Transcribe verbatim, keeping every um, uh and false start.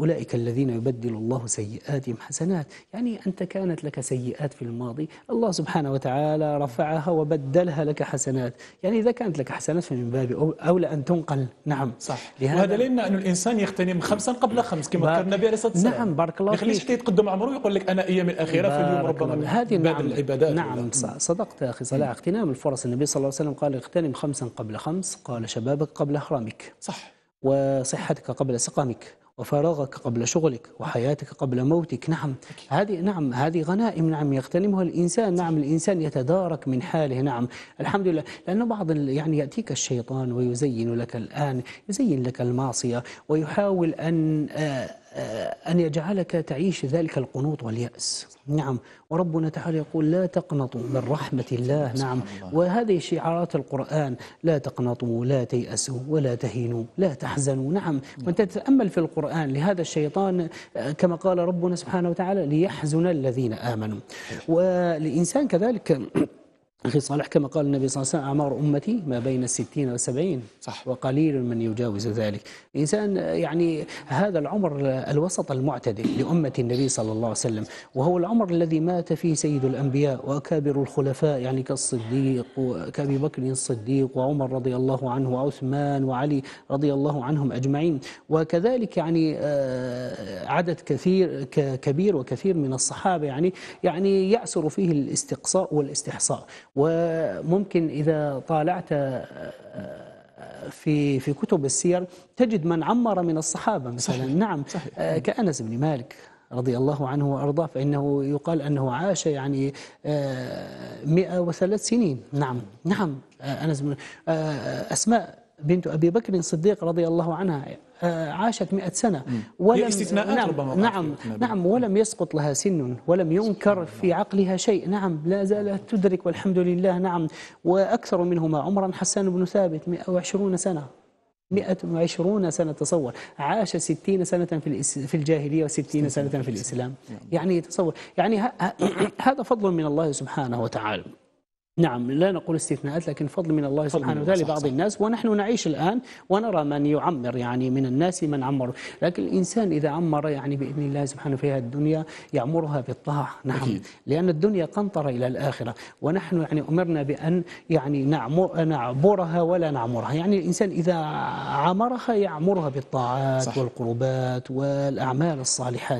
أولئك الذين يبدل الله سيئاتهم حسنات. يعني أنت كانت لك سيئات في الماضي، الله سبحانه وتعالى رفعها وبدلها لك حسنات. يعني إذا كانت لك حسنات فمن باب أولى أن تنقل. نعم صح، وهذا لأن الإنسان يغتنم خمسا قبل خمس كما ذكرنا بها لسه. نعم بارك الله فيك، ما يخليش يتقدم عمره يقول لك أنا أيام الأخيرة في اليوم ربما من هذه. نعم العبادات. نعم صدقت أخي صلاح، اغتنام الفرص. النبي صلى الله عليه وسلم قال اغتنم خمسا قبل خمس، قال شبابك قبل أحرامك، صح، وصحتك قبل سقامك، وفراغك قبل شغلك، وحياتك قبل موتك. نعم هذه نعم هذه غنائم نعم يغتنمها الإنسان. نعم الإنسان يتدارك من حاله. نعم الحمد لله. لأنه بعض يعني يأتيك الشيطان ويزين لك الآن، يزين لك المعصية ويحاول أن أن يجعلك تعيش ذلك القنوط واليأس. نعم وربنا تعالى يقول لا تقنطوا من رحمة الله. نعم وهذه شعارات القرآن، لا تقنطوا، لا تيأسوا، ولا تهينوا، لا تحزنوا. نعم وأنت تتأمل في القرآن لهذا الشيطان كما قال ربنا سبحانه وتعالى ليحزن الذين آمنوا. والإنسان كذلك أخي صالح كما قال النبي صلى الله عليه وسلم أعمار أمتي ما بين الستين والسبعين، صح، وقليل من يجاوز ذلك. الإنسان يعني هذا العمر الوسط المعتدل لأمة النبي صلى الله عليه وسلم، وهو العمر الذي مات فيه سيد الأنبياء وأكابر الخلفاء، يعني كالصديق وكأبي بكر الصديق وعمر رضي الله عنه وعثمان وعلي رضي الله عنهم أجمعين، وكذلك يعني عدد كثير كبير وكثير من الصحابة. يعني يعني يعسر فيه الاستقصاء والاستحصاء. وممكن إذا طالعت في في كتب السير تجد من عمر من الصحابة مثلا. صحيح. نعم صحيح. كأنس بن مالك رضي الله عنه وأرضاه، فإنه يقال أنه عاش يعني مئة وثلاث سنين. نعم نعم أنس بن أسماء بنت أبي بكر الصديق رضي الله عنها عاشت مئة سنة ولم نعم نعم, نعم ولم يسقط لها سن ولم ينكر في عقلها شيء. نعم لا زالت تدرك والحمد لله. نعم وأكثر منهما عمرا حسان بن ثابت مئة وعشرين سنة، مئة وعشرين سنة، تصور، عاش ستين سنة في في الجاهلية وستين سنة في الإسلام. يعني تصور يعني هذا فضل من الله سبحانه وتعالى. نعم لا نقول استثناءات، لكن فضل من الله سبحانه وتعالى لبعض الناس، ونحن نعيش الآن ونرى من يعمر، يعني من الناس من عمر. لكن الإنسان إذا عمر يعني بإذن الله سبحانه فيها الدنيا يعمرها بالطاعة. نعم لأن الدنيا قنطرة إلى الآخرة، ونحن يعني أمرنا بأن يعني نعبرها ولا نعمرها. يعني الإنسان إذا عمرها يعمرها بالطاعات والقربات والأعمال الصالحات.